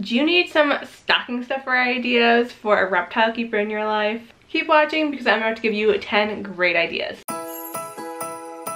Do you need some stocking stuffer ideas for a reptile keeper in your life? Keep watching because I'm about to give you 10 great ideas. Hi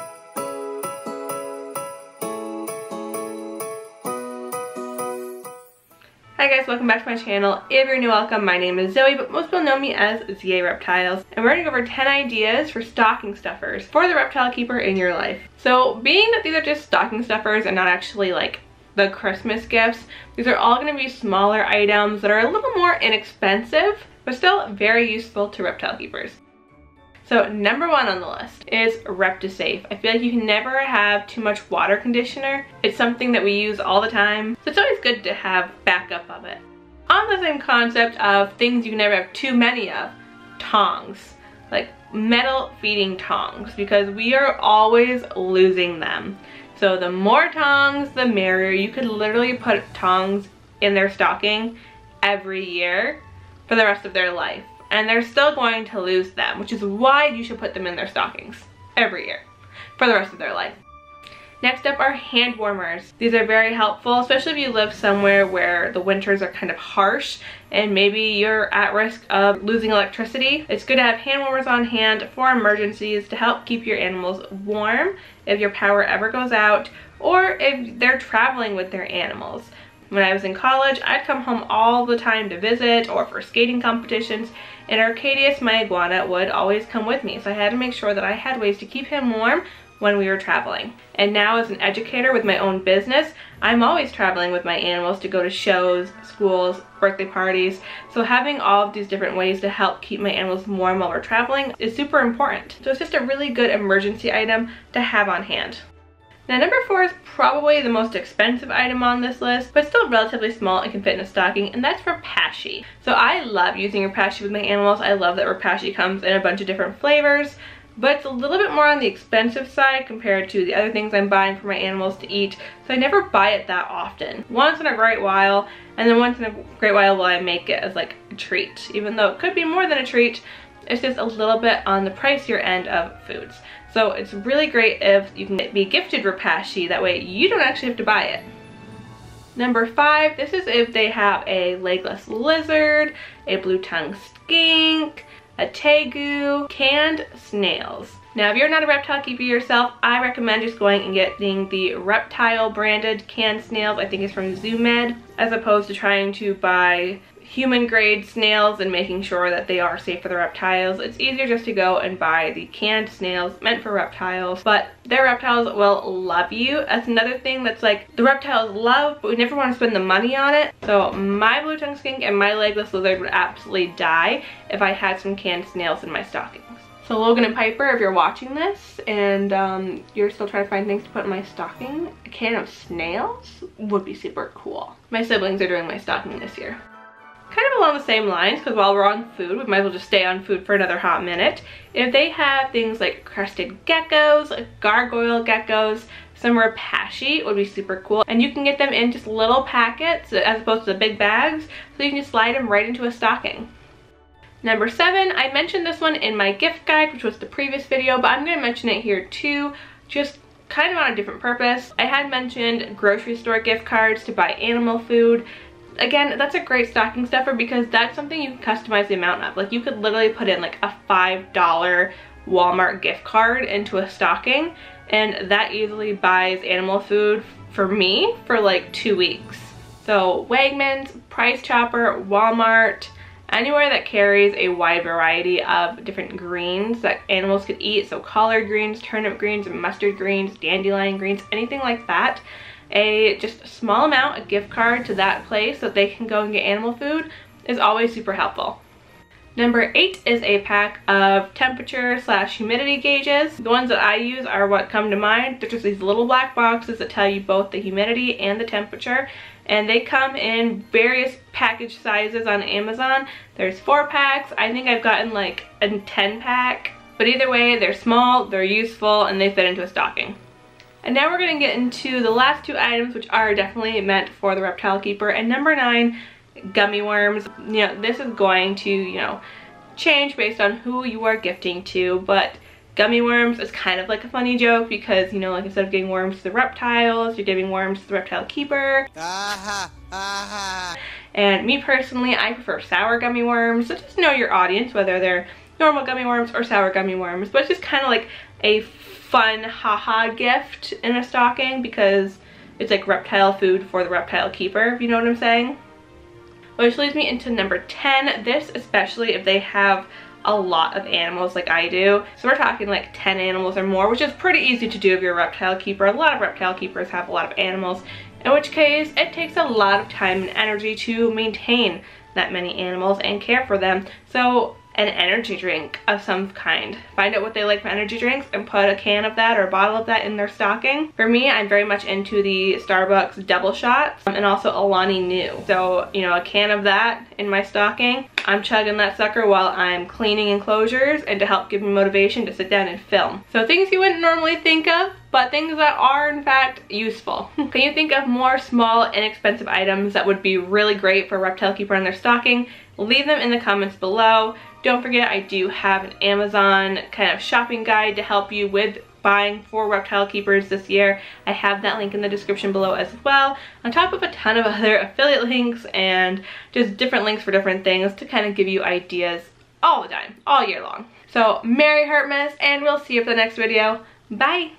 guys, welcome back to my channel. If you're new, welcome. My name is Zoe, but most people know me as ZA Reptiles, and we're going to go over 10 ideas for stocking stuffers for the reptile keeper in your life. So being that these are just stocking stuffers and not actually like the Christmas gifts, these are all going to be smaller items that are a little more inexpensive, but still very useful to reptile keepers. So number one on the list is ReptiSafe. I feel like you can never have too much water conditioner. It's something that we use all the time, so it's always good to have backup of it. On the same concept of things you can never have too many of, tongs, like metal feeding tongs, because we are always losing them. So the more tongs, the merrier. You could literally put tongs in their stocking every year for the rest of their life, and they're still going to lose them, which is why you should put them in their stockings every year for the rest of their life. Next up are hand warmers. These are very helpful, especially if you live somewhere where the winters are kind of harsh and maybe you're at risk of losing electricity. It's good to have hand warmers on hand for emergencies to help keep your animals warm if your power ever goes out or if they're traveling with their animals. When I was in college, I'd come home all the time to visit or for skating competitions, and Arcadius, my iguana, would always come with me, so I had to make sure that I had ways to keep him warm when we were traveling. And now as an educator with my own business, I'm always traveling with my animals to go to shows, schools, birthday parties, so having all of these different ways to help keep my animals warm while we're traveling is super important. So it's just a really good emergency item to have on hand. Now number four is probably the most expensive item on this list, but still relatively small and can fit in a stocking, and that's Repashy. So I love using Repashy with my animals. I love that Repashy comes in a bunch of different flavors, but it's a little bit more on the expensive side compared to the other things I'm buying for my animals to eat, so I never buy it that often. Once in a great while, and then once in a great while will I make it as like a treat. Even though it could be more than a treat, it's just a little bit on the pricier end of foods. So it's really great if you can be gifted Repashy, that way you don't actually have to buy it. Number five, this is if they have a legless lizard, a blue-tongued skink, a tegu, canned snails. Now if you're not a reptile keeper yourself, I recommend just going and getting the reptile branded canned snails, I think it's from Zoo Med, as opposed to trying to buy human grade snails and making sure that they are safe for the reptiles. It's easier just to go and buy the canned snails meant for reptiles, but their reptiles will love you. That's another thing that's like the reptiles love, but we never want to spend the money on it. So my blue-tongued skink and my legless lizard would absolutely die if I had some canned snails in my stockings. So Logan and Piper, if you're watching this and you're still trying to find things to put in my stocking, a can of snails would be super cool. My siblings are doing my stocking this year. Kind of along the same lines, because while we're on food, we might as well just stay on food for another hot minute. If they have things like crested geckos, like gargoyle geckos, some Repashy would be super cool. And you can get them in just little packets as opposed to the big bags, so you can just slide them right into a stocking. Number seven, I mentioned this one in my gift guide, which was the previous video, but I'm going to mention it here too, just kind of on a different purpose. I had mentioned grocery store gift cards to buy animal food. Again, that's a great stocking stuffer because that's something you can customize the amount of. Like you could literally put in like a $5 Walmart gift card into a stocking, and that easily buys animal food for me for like 2 weeks. So Wegmans, Price Chopper, Walmart, anywhere that carries a wide variety of different greens that animals could eat. So collard greens, turnip greens, mustard greens, dandelion greens, anything like that. Just a small amount, a gift card to that place so that they can go and get animal food is always super helpful. Number eight is a pack of temperature/humidity gauges. The ones that I use are what come to mind. They're just these little black boxes that tell you both the humidity and the temperature, and they come in various package sizes on Amazon. There's 4 packs. I think I've gotten like a 10-pack, but either way, they're small, they're useful, and they fit into a stocking. And now we're going to get into the last two items, which are definitely meant for the reptile keeper. And number nine, gummy worms. You know, this is going to, change based on who you are gifting to, but gummy worms is kind of like a funny joke because, you know, like instead of giving worms to the reptiles, you're giving worms to the reptile keeper. And me personally, I prefer sour gummy worms, so just know your audience, whether they're normal gummy worms or sour gummy worms. But it's just kind of like a fun haha gift in a stocking because it's like reptile food for the reptile keeper, if you know what I'm saying. Which leads me into number 10, this especially if they have a lot of animals like I do. So we're talking like 10 animals or more, which is pretty easy to do if you're a reptile keeper. A lot of reptile keepers have a lot of animals, in which case it takes a lot of time and energy to maintain that many animals and care for them. So an energy drink of some kind. Find out what they like for energy drinks and put a can of that or a bottle of that in their stocking. For me, I'm very much into the Starbucks Double Shots and also Alani Nu. So, you know, a can of that in my stocking. I'm chugging that sucker while I'm cleaning enclosures and to help give me motivation to sit down and film. So things you wouldn't normally think of, but things that are in fact useful. Can you think of more small, inexpensive items that would be really great for a reptile keeper in their stocking? Leave them in the comments below. Don't forget, I do have an Amazon kind of shopping guide to help you with buying for reptile keepers this year. I have that link in the description below as well, on top of a ton of other affiliate links and just different links for different things to kind of give you ideas all the time, all year long. So Merry Herpmas, and we'll see you for the next video. Bye!